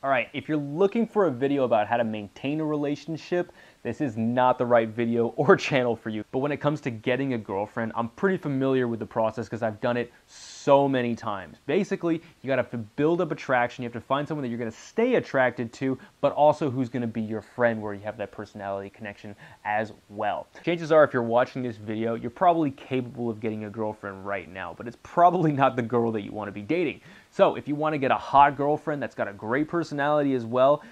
All right, if you're looking for a video about how to maintain a relationship, this is not the right video or channel for you. But when it comes to getting a girlfriend, I'm pretty familiar with the process because I've done it so many times. Basically, you gotta build up attraction. You have to find someone that you're gonna stay attracted to, but also who's gonna be your friend where you have that personality connection as well. Chances are, if you're watching this video, you're probably capable of getting a girlfriend right now, but it's probably not the girl that you wanna be dating. So if you wanna get a hot girlfriend that's got a great personality as well,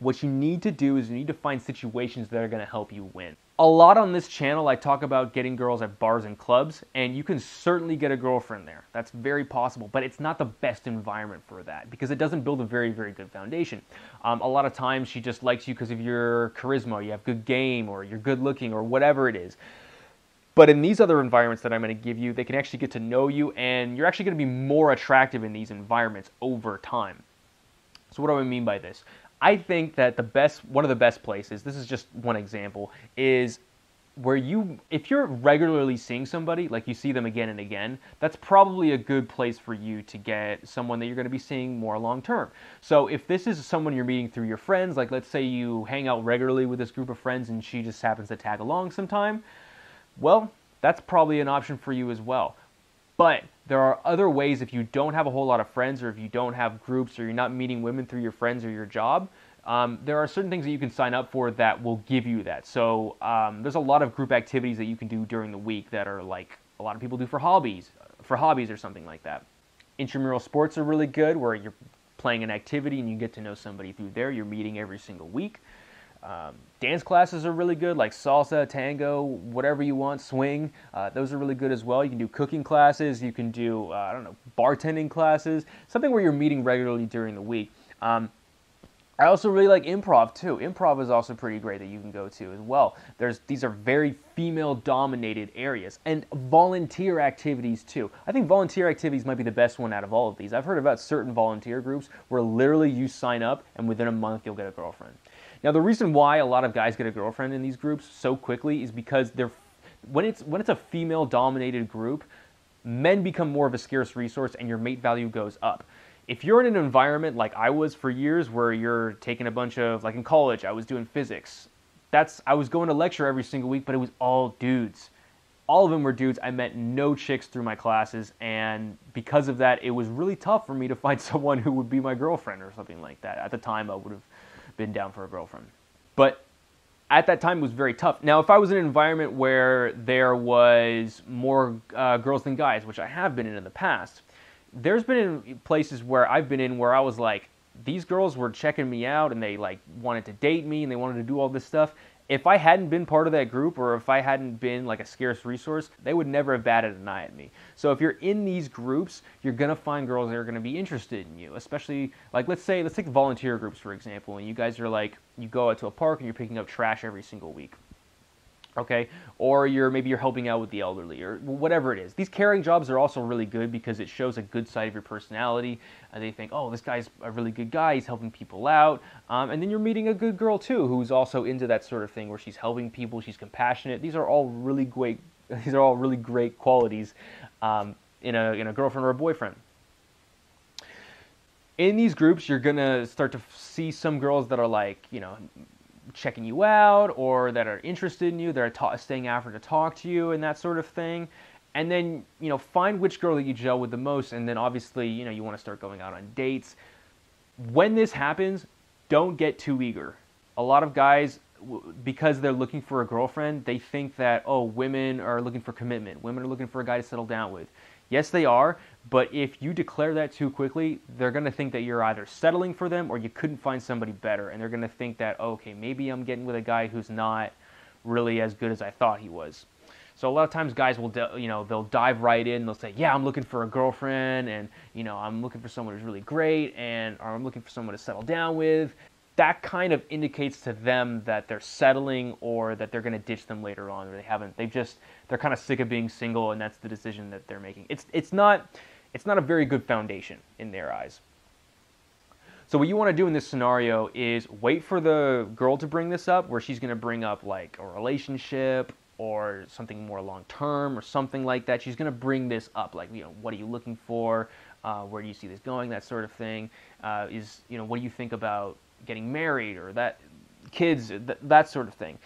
what you need to do is you need to find situations that are going to help you win. A lot on this channel, I talk about getting girls at bars and clubs, and you can certainly get a girlfriend there. That's very possible, but it's not the best environment for that because it doesn't build a very, very good foundation. A lot of times she just likes you because of your charisma, you have good game, or you're good looking, or whatever it is. But in these other environments that I'm going to give you, they can actually get to know you, and you're actually going to be more attractive in these environments over time. So what do I mean by this? I think that one of the best places, this is just one example, is where if you're regularly seeing somebody, like you see them again and again, that's probably a good place for you to get someone that you're going to be seeing more long term. So if this is someone you're meeting through your friends, like let's say you hang out regularly with this group of friends and she just happens to tag along sometime, well, that's probably an option for you as well. But there are other ways, if you don't have a whole lot of friends, or if you don't have groups, or you're not meeting women through your friends or your job, there are certain things that you can sign up for that will give you that. So there's a lot of group activities that you can do during the week that are like a lot of people do for hobbies or something like that. Intramural sports are really good, where you're playing an activity and you get to know somebody through there. You're meeting every single week. Dance classes are really good, like salsa, tango, whatever you want, swing. Those are really good as well. You can do cooking classes. You can do, I don't know, bartending classes, something where you're meeting regularly during the week. I also really like improv too. Improv is also pretty great that you can go to as well. These are very female-dominated areas, and volunteer activities too. I think volunteer activities might be the best one out of all of these. I've heard about certain volunteer groups where literally you sign up and within a month you'll get a girlfriend. Now, the reason why a lot of guys get a girlfriend in these groups so quickly is because when it's a female-dominated group, men become more of a scarce resource and your mate value goes up. If you're in an environment like I was for years, where you're taking a bunch of, like in college, I was doing physics. I was going to lecture every single week, but it was all dudes. All of them were dudes. I met no chicks through my classes, and because of that, it was really tough for me to find someone who would be my girlfriend or something like that. At the time, I would have been down for a girlfriend. But at that time, it was very tough. Now, if I was in an environment where there was more girls than guys, which I have been in the past, there's been places where I've been in where I was like, these girls were checking me out and they like wanted to date me and they wanted to do all this stuff. If I hadn't been part of that group, or if I hadn't been like a scarce resource, they would never have batted an eye at me. So if you're in these groups, you're gonna find girls that are gonna be interested in you, especially like, let's take the volunteer groups for example, and you guys are like, you go out to a park and you're picking up trash every single week. Okay, or maybe you're helping out with the elderly, or whatever it is. These caring jobs are also really good because it shows a good side of your personality. And they think, oh, this guy's a really good guy, he's helping people out. And then you're meeting a good girl too, who's also into that sort of thing where she's helping people, she's compassionate. These are all really great qualities in a girlfriend or a boyfriend. In these groups, you're gonna start to see some girls that are like, you know, checking you out, or that are interested in you, that are staying after to talk to you and that sort of thing. And then, you know, find which girl that you gel with the most, and then obviously, you know, you want to start going out on dates. When this happens, don't get too eager. A lot of guys, because they're looking for a girlfriend, they think that, oh, women are looking for commitment, women are looking for a guy to settle down with. Yes, they are, but if you declare that too quickly, they're going to think that you're either settling for them or you couldn't find somebody better, and they're going to think that, okay, maybe I'm getting with a guy who's not really as good as I thought he was. So a lot of times guys will, you know, they'll dive right in, they'll say, yeah, I'm looking for a girlfriend, and, you know, I'm looking for someone who's really great, and or I'm looking for someone to settle down with. That kind of indicates to them that they're settling, or that they're going to ditch them later on, or they're kind of sick of being single, and that's the decision that they're making. It's not a very good foundation in their eyes. So what you want to do in this scenario is wait for the girl to bring this up, where she's going to bring up like a relationship or something more long-term or something like that, she's going to bring this up, like, you know, what are you looking for? Where do you see this going? That sort of thing. Is, you know, what do you think about getting married or that, kids, that sort of thing.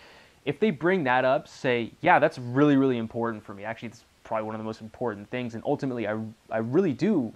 If they bring that up, say, yeah, that's really, really important for me. Actually, it's probably one of the most important things. And ultimately, I really do,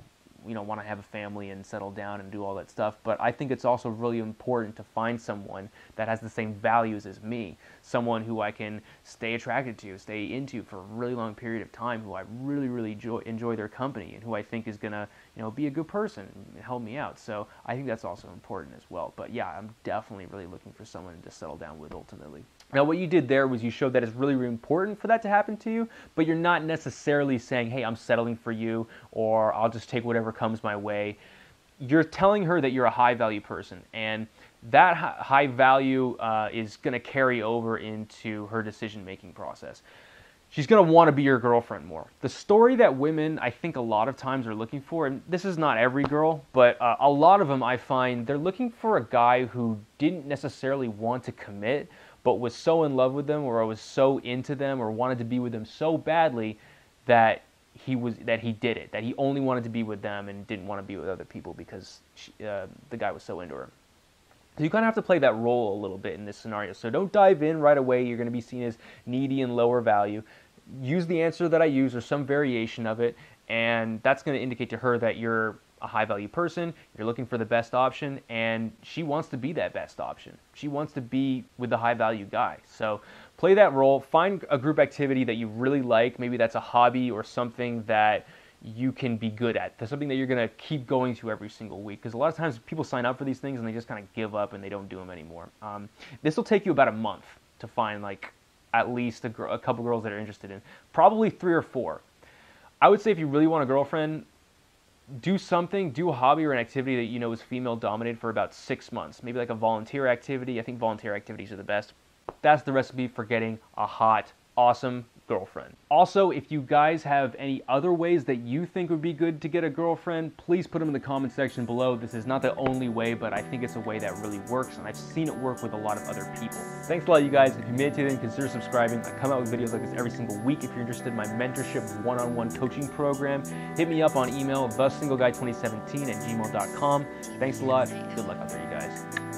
you know, want to have a family and settle down and do all that stuff. But I think it's also really important to find someone that has the same values as me, someone who I can stay attracted to, stay into for a really long period of time, who I really, really enjoy their company, and who I think is going to, you know, be a good person and help me out. So I think that's also important as well. But yeah, I'm definitely really looking for someone to settle down with ultimately. Now, what you did there was you showed that it's really, really important for that to happen to you, but you're not necessarily saying, hey, I'm settling for you, or I'll just take whatever comes my way. You're telling her that you're a high-value person, and that high value is going to carry over into her decision-making process. She's going to want to be your girlfriend more. The story that women, I think a lot of times are looking for, and this is not every girl, but a lot of them I find, they're looking for a guy who didn't necessarily want to commit, but was so in love with them, or was so into them, or wanted to be with them so badly that he did it, that he only wanted to be with them and didn't want to be with other people because the guy was so into her. So you kind of have to play that role a little bit in this scenario. So don't dive in right away. You're going to be seen as needy and lower value. Use the answer that I use, or some variation of it, and that's going to indicate to her that you're a high-value person, you're looking for the best option, and she wants to be that best option. She wants to be with the high-value guy. So play that role. Find a group activity that you really like. Maybe that's a hobby or something that you can be good at, that's something that you're going to keep going to every single week, because a lot of times people sign up for these things and they just kind of give up and they don't do them anymore. This will take you about a month to find, like, at least a couple girls that are interested in, probably 3 or 4. I would say if you really want a girlfriend, do something, do a hobby or an activity that you know is female-dominated for about 6 months. Maybe like a volunteer activity. I think volunteer activities are the best. That's the recipe for getting a hot, awesome girlfriend. Also, if you guys have any other ways that you think would be good to get a girlfriend, please put them in the comment section below. This is not the only way, but I think it's a way that really works, and I've seen it work with a lot of other people. Thanks a lot, you guys. If you made it to the end, consider subscribing. I come out with videos like this every single week. If you're interested in my mentorship one-on-one coaching program, hit me up on email, thesingleguy2017@gmail.com. Thanks a lot. Good luck out there, you guys.